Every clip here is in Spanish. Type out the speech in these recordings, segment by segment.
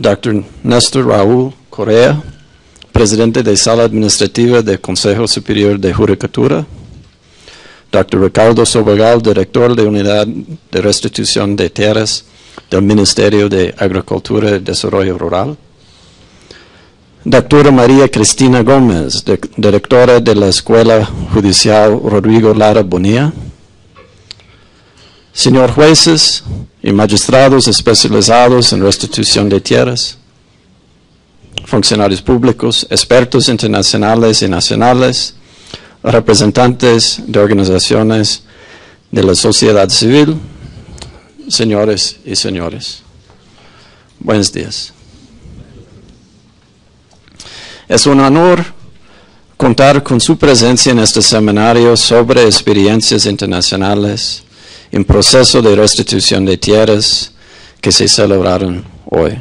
Dr. Néstor Raúl Correa, presidente de Sala Administrativa del Consejo Superior de Judicatura. Dr. Ricardo Sobregal, director de Unidad de Restitución de Tierras del Ministerio de Agricultura y Desarrollo Rural. Dr. María Cristina Gómez, directora de la Escuela Judicial Rodrigo Lara Bonilla. Señor jueces y magistrados especializados en restitución de tierras, funcionarios públicos, expertos internacionales y nacionales, representantes de organizaciones de la sociedad civil, señores y señores, buenos días. Es un honor contar con su presencia en este seminario sobre experiencias internacionales en proceso de restitución de tierras que se celebraron hoy.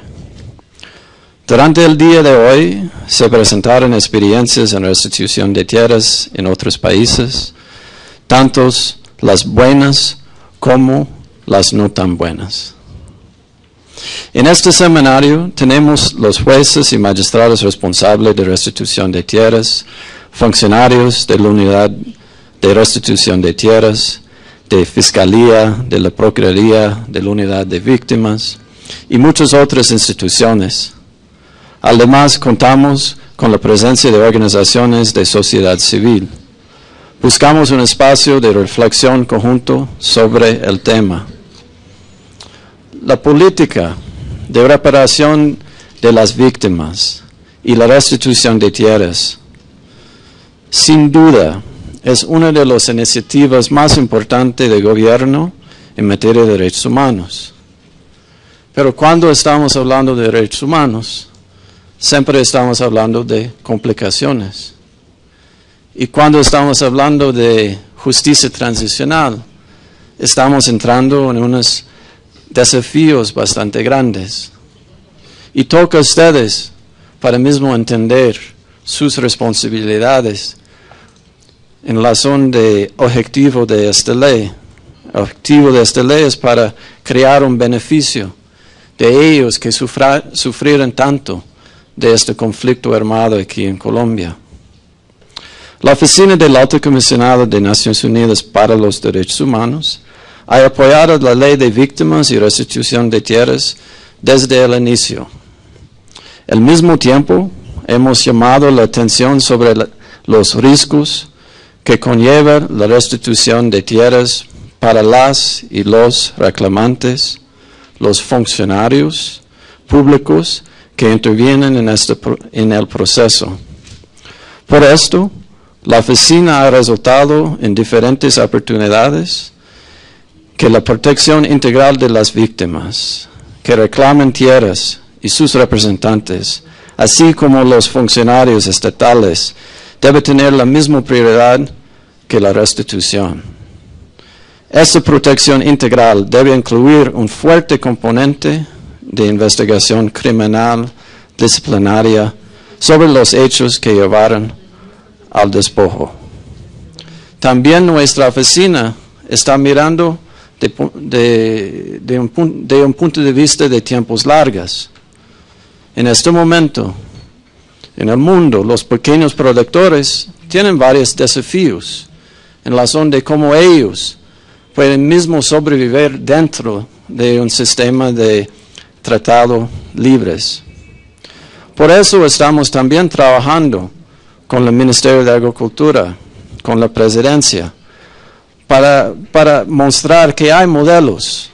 Durante el día de hoy se presentaron experiencias en restitución de tierras en otros países, tantos las buenas como las no tan buenas. En este seminario tenemos los jueces y magistrados responsables de restitución de tierras, funcionarios de la Unidad de Restitución de Tierras, de Fiscalía, de la Procuraduría, de la Unidad de Víctimas y muchas otras instituciones. Además, contamos con la presencia de organizaciones de sociedad civil. Buscamos un espacio de reflexión conjunto sobre el tema. La política de reparación de las víctimas y la restitución de tierras, sin duda, es una de las iniciativas más importantes del gobierno en materia de derechos humanos. Pero cuando estamos hablando de derechos humanos, siempre estamos hablando de complicaciones. Y cuando estamos hablando de justicia transicional, estamos entrando en unos desafíos bastante grandes. Y toca a ustedes para mismo entender sus responsabilidades en relación de objetivo de esta ley. El objetivo de esta ley es para crear un beneficio de ellos que sufrieron tanto de este conflicto armado aquí en Colombia. La Oficina del Alto Comisionado de Naciones Unidas para los Derechos Humanos ha apoyado la Ley de Víctimas y Restitución de Tierras desde el inicio. Al mismo tiempo, hemos llamado la atención sobre los riesgos que conlleva la restitución de tierras para las y los reclamantes, los funcionarios públicos que intervienen en el proceso. Por esto, la oficina ha resultado en diferentes oportunidades que la protección integral de las víctimas que reclaman tierras y sus representantes, así como los funcionarios estatales, debe tener la misma prioridad que la restitución. Esta protección integral debe incluir un fuerte componente de investigación criminal disciplinaria sobre los hechos que llevaron al despojo. También nuestra oficina está mirando de un punto de vista de tiempos largos. En este momento, en el mundo, los pequeños productores tienen varios desafíos en razón de cómo ellos pueden mismo sobrevivir dentro de un sistema de tratado libres. Por eso estamos también trabajando con el Ministerio de Agricultura, con la Presidencia, para mostrar que hay modelos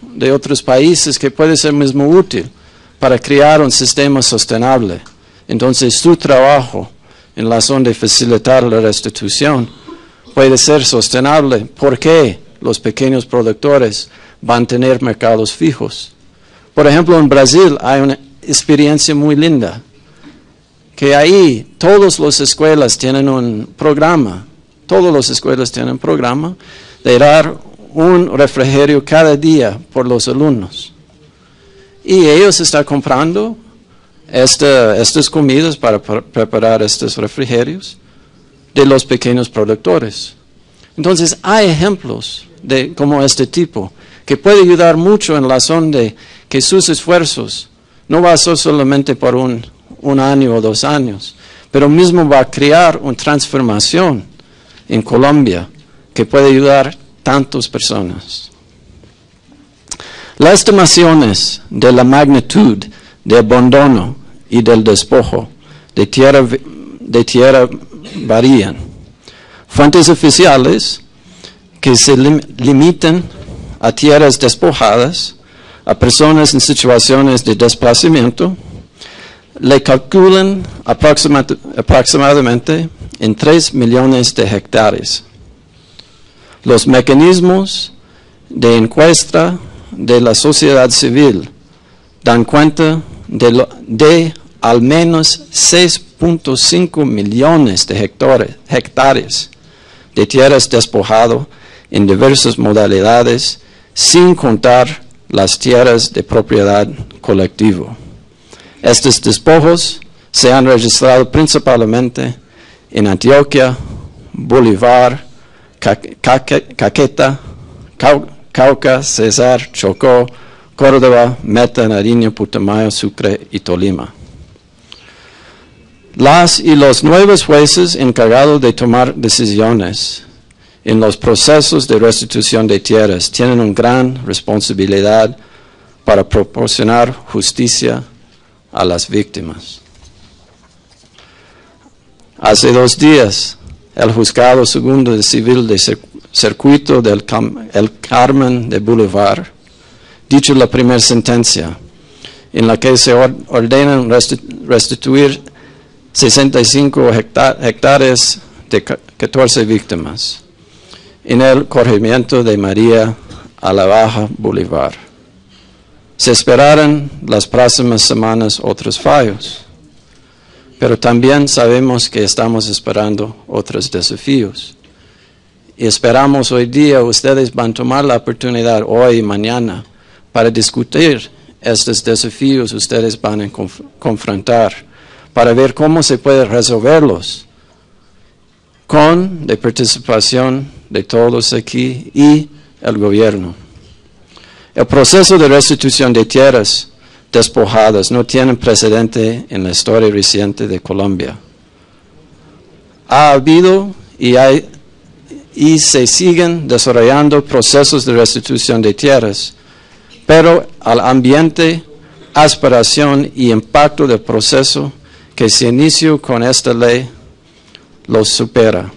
de otros países que pueden ser mismo útil para crear un sistema sostenible. Entonces, su trabajo en la zona de facilitar la restitución puede ser sostenible porque los pequeños productores van a tener mercados fijos. Por ejemplo, en Brasil hay una experiencia muy linda, que ahí todas las escuelas tienen un programa, de dar un refrigerio cada día por los alumnos. Y ellos están comprando estas comidas, para preparar estos refrigerios de los pequeños productores. Entonces hay ejemplos de como este tipo, que puede ayudar mucho en la razón de que sus esfuerzos no va a ser solamente por un año o 2 años, pero mismo va a crear una transformación en Colombia que puede ayudar tantas personas. Las estimaciones de la magnitud del abandono y del despojo de tierra varían. Fuentes oficiales que se limitan a tierras despojadas, a personas en situaciones de desplazamiento, le calculan aproximadamente en 3 millones de hectáreas. Los mecanismos de encuesta de la sociedad civil dan cuenta de al menos 6.5 millones de hectáreas de tierras despojadas en diversas modalidades, sin contar las tierras de propiedad colectiva. Estos despojos se han registrado principalmente en Antioquia, Bolívar, Caquetá, Cauca, Cesar, Chocó, Córdoba, Meta, Nariño, Putumayo, Sucre y Tolima. Las y los nuevos jueces encargados de tomar decisiones en los procesos de restitución de tierras tienen una gran responsabilidad para proporcionar justicia a las víctimas. Hace 2 días, el Juzgado Segundo Civil de Circuito del El Carmen de Bolívar dicho la primera sentencia, en la que se ordenan restituir 65 hectáreas de 14 víctimas en el corregimiento de María a la Baja, Bolívar. Se esperarán las próximas semanas otros fallos, pero también sabemos que estamos esperando otros desafíos. Y esperamos hoy día ustedes van a tomar la oportunidad hoy y mañana para discutir estos desafíos, ustedes van a confrontar, para ver cómo se puede resolverlos con la participación de todos aquí y el gobierno. El proceso de restitución de tierras despojadas no tiene precedente en la historia reciente de Colombia. Ha habido y se siguen desarrollando procesos de restitución de tierras, pero al ambiente, aspiración y impacto del proceso que se inició con esta ley los supera.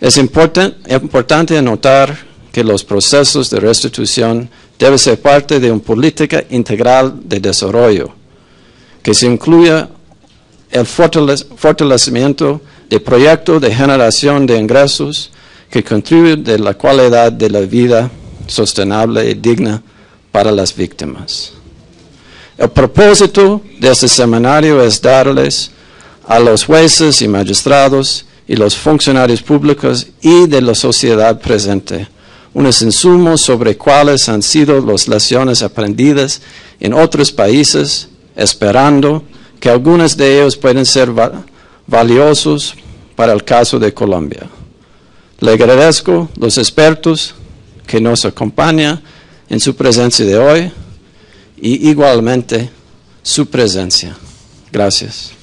Es importante anotar que los procesos de restitución deben ser parte de una política integral de desarrollo, que se incluya el fortalecimiento de proyectos de generación de ingresos que contribuyen a la calidad de la vida sostenible y digna para las víctimas. El propósito de este seminario es darles a los jueces y magistrados y los funcionarios públicos y de la sociedad presente unos insumos sobre cuáles han sido las lecciones aprendidas en otros países, esperando que algunos de ellos pueden ser valiosos para el caso de Colombia. Le agradezco a los expertos que nos acompañan en su presencia de hoy y igualmente su presencia. Gracias.